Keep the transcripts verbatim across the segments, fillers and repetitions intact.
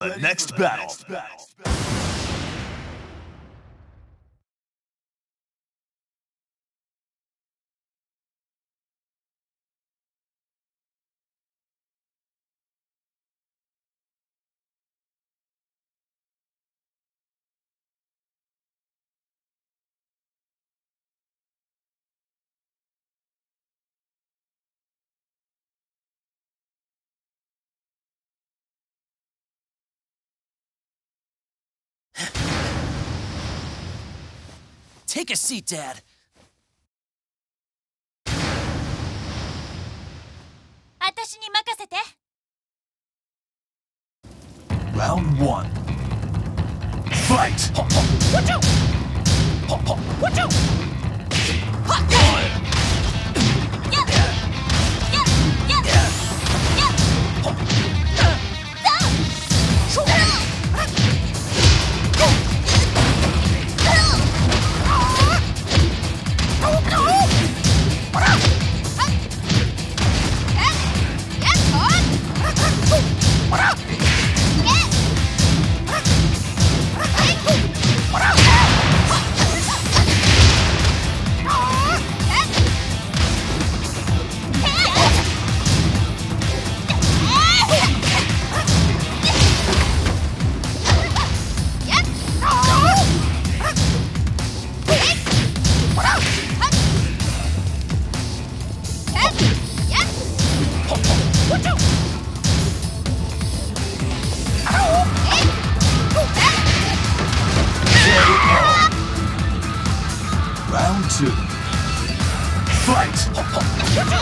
The next battle. Take a seat, Dad. Round one. Fight! Watch out! Watch out! Two. Fight! Watch out!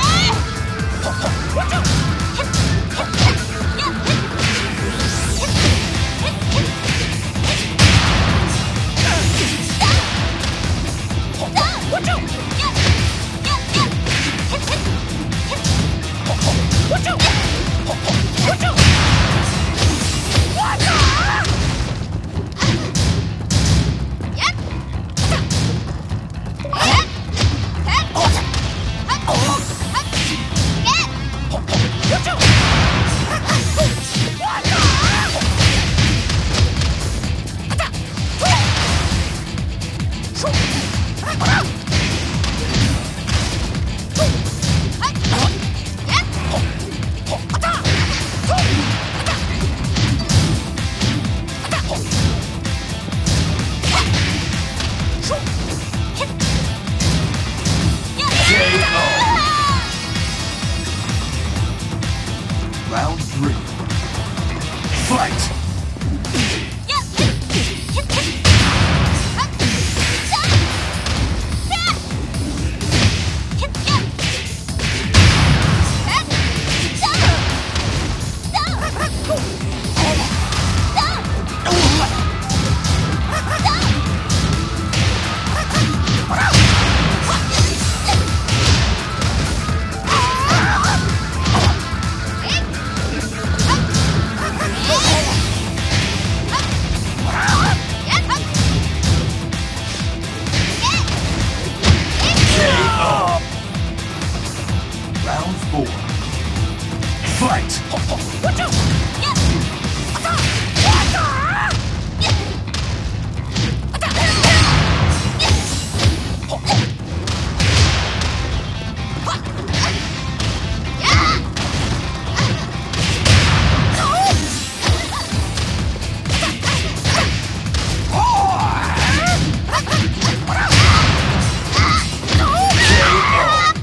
Round three. Fight! Fight! Watch out!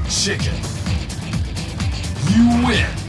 Chicken! You win!